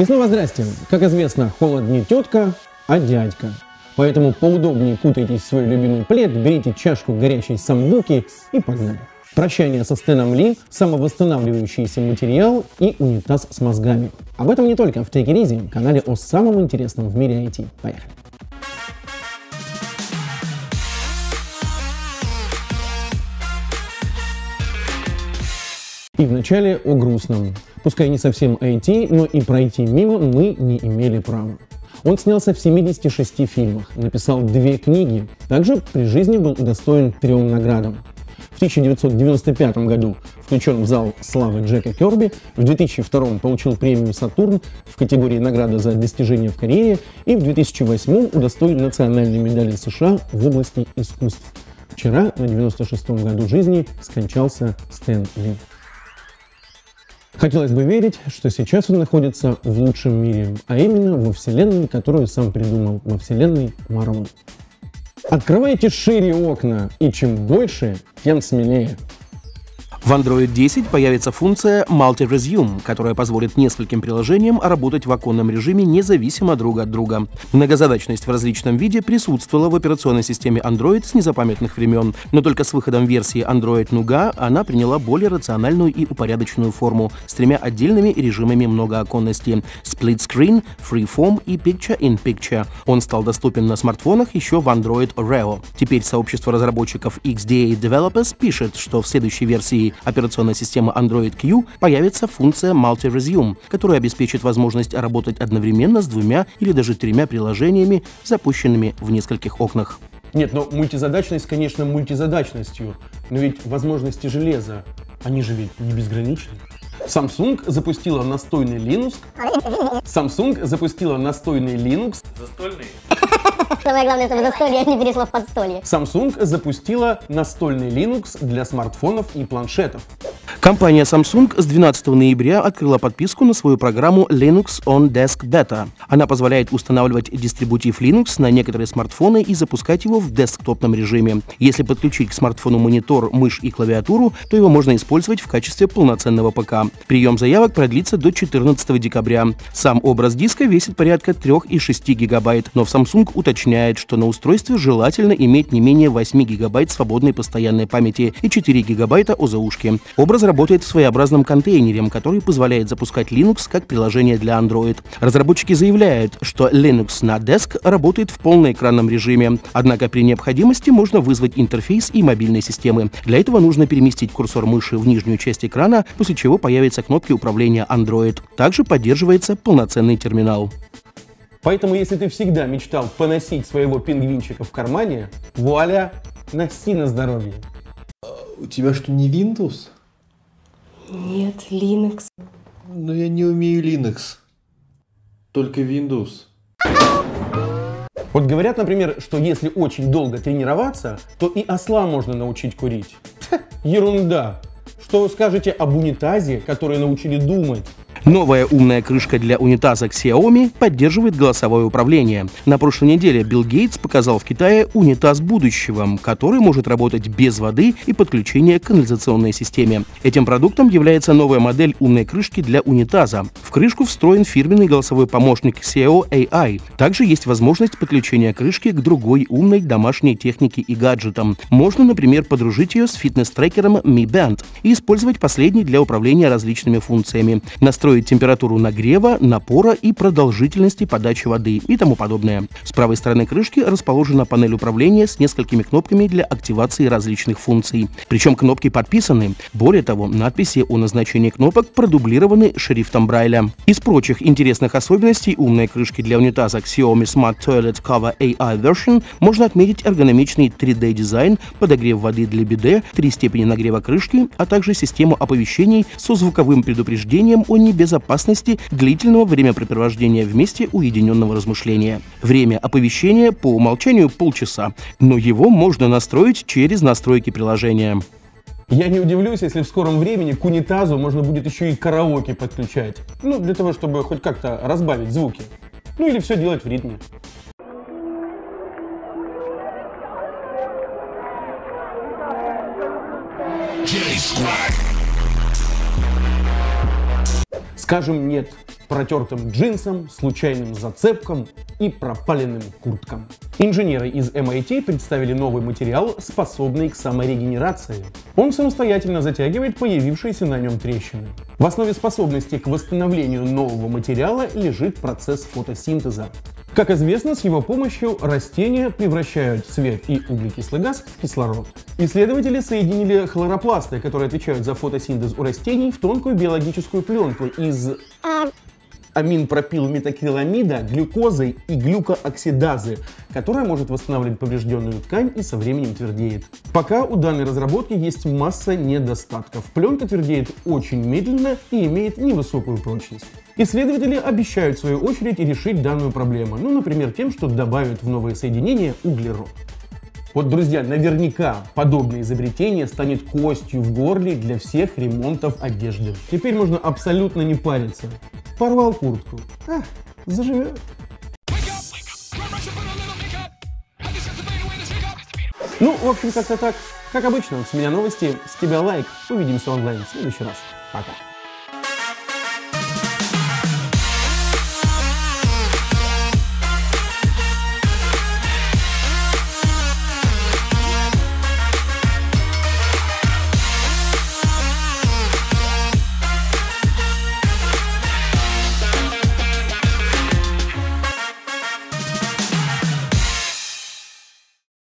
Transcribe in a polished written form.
И снова здрасте. Как известно, холод не тетка, а дядька. Поэтому поудобнее кутайтесь в свой любимый плед, берите чашку горячей самбуки и погнали. Прощание со Стэном Ли, самовосстанавливающийся материал и унитаз с мозгами. Об этом не только в Take IT Easy, канале о самом интересном в мире IT. Поехали. И вначале о грустном. Пускай не совсем IT, но и пройти мимо мы не имели права. Он снялся в 76 фильмах, написал 2 книги, также при жизни был удостоен 3 наградам. В 1995 году включен в зал славы Джека Керби, в 2002 получил премию «Сатурн» в категории «Награда за достижения в карьере» и в 2008 удостоен национальной медали США в области искусств. Вчера, на 96-м году жизни, скончался Стэн Ли. Хотелось бы верить, что сейчас он находится в лучшем мире, а именно во вселенной, которую сам придумал, во вселенной Марвел. Открывайте шире окна, и чем больше, тем смелее. В Android 10 появится функция Multi-Resume, которая позволит нескольким приложениям работать в оконном режиме независимо друг от друга. Многозадачность в различном виде присутствовала в операционной системе Android с незапамятных времен, но только с выходом версии Android Nougat она приняла более рациональную и упорядоченную форму с 3 отдельными режимами многооконности — Split Screen, Free Form и Picture-in-Picture. Он стал доступен на смартфонах еще в Android Oreo. Теперь сообщество разработчиков XDA Developers пишет, что в следующей версии операционной системы Android Q появится функция Multi-Resume, которая обеспечит возможность работать одновременно с 2 или даже 3 приложениями, запущенными в нескольких окнах. Нет, но мультизадачность, конечно, мультизадачностью, но ведь возможности железа, они же ведь не безграничны. Samsung запустила настольный Linux. Застольный? Самое главное, чтобы застолье не перешло в подстолье. Samsung запустила настольный Linux для смартфонов и планшетов. Компания Samsung с 12 ноября открыла подписку на свою программу Linux on Desk Data. Она позволяет устанавливать дистрибутив Linux на некоторые смартфоны и запускать его в десктопном режиме. Если подключить к смартфону монитор, мышь и клавиатуру, то его можно использовать в качестве полноценного ПК. Прием заявок продлится до 14 декабря. Сам образ диска весит порядка 3,6 гигабайт, но Samsung уточняет, что на устройстве желательно иметь не менее 8 гигабайт свободной постоянной памяти и 4 гигабайта ОЗУшки. Образ работает в своеобразном контейнере, который позволяет запускать Linux как приложение для Android. Разработчики заявляют, что Linux на Desk работает в полноэкранном режиме, однако при необходимости можно вызвать интерфейс и мобильной системы. Для этого нужно переместить курсор мыши в нижнюю часть экрана, после чего появятся кнопки управления Android. Также поддерживается полноценный терминал. Поэтому, если ты всегда мечтал поносить своего пингвинчика в кармане, вуаля, носи на здоровье. У тебя что, не Windows? Нет, Linux. Но я не умею Linux. Только Windows. Вот говорят, например, что если очень долго тренироваться, то и осла можно научить курить. Ерунда. Что скажете об унитазе, который научили думать? Новая умная крышка для унитаза Xiaomi поддерживает голосовое управление. На прошлой неделе Билл Гейтс показал в Китае унитаз будущего, который может работать без воды и подключения к канализационной системе. Этим продуктом является новая модель умной крышки для унитаза. В крышку встроен фирменный голосовой помощник Xiao AI. Также есть возможность подключения крышки к другой умной домашней технике и гаджетам. Можно, например, подружить ее с фитнес-трекером Mi Band и использовать последний для управления различными функциями. Настроить температуру нагрева, напора и продолжительности подачи воды и тому подобное. С правой стороны крышки расположена панель управления с несколькими кнопками для активации различных функций. Причем кнопки подписаны. Более того, надписи о назначении кнопок продублированы шрифтом Брайля. Из прочих интересных особенностей умной крышки для унитаза Xiaomi Smart Toilet Cover AI Version можно отметить эргономичный 3D дизайн, подогрев воды для биде, 3 степени нагрева крышки, а также систему оповещений со звуковым предупреждением о небезопасности длительного времяпрепровождения вместе уединенного размышления. Время оповещения по умолчанию полчаса, но его можно настроить через настройки приложения. Я не удивлюсь, если в скором времени к унитазу можно будет еще и караоке подключать. Ну, для того, чтобы хоть как-то разбавить звуки. Ну или все делать в ритме. Скажем «нет» протертым джинсам, случайным зацепкам и пропаленным курткам. Инженеры из MIT представили новый материал, способный к саморегенерации. Он самостоятельно затягивает появившиеся на нем трещины. В основе способности к восстановлению нового материала лежит процесс фотосинтеза. Как известно, с его помощью растения превращают свет и углекислый газ в кислород. Исследователи соединили хлоропласты, которые отвечают за фотосинтез у растений, в тонкую биологическую пленку из аминпропилметакриламида, глюкозы и глюкооксидазы, которая может восстанавливать поврежденную ткань и со временем твердеет. Пока у данной разработки есть масса недостатков. Пленка твердеет очень медленно и имеет невысокую прочность. Исследователи обещают в свою очередь решить данную проблему, ну, например, тем, что добавят в новые соединения углерод. Вот, друзья, наверняка подобное изобретение станет костью в горле для всех ремонтов одежды. Теперь можно абсолютно не париться. Порвал куртку. Заживет. Ну, в общем, как-то так. Как обычно, с меня новости, с тебя лайк. Увидимся онлайн в следующий раз. Пока.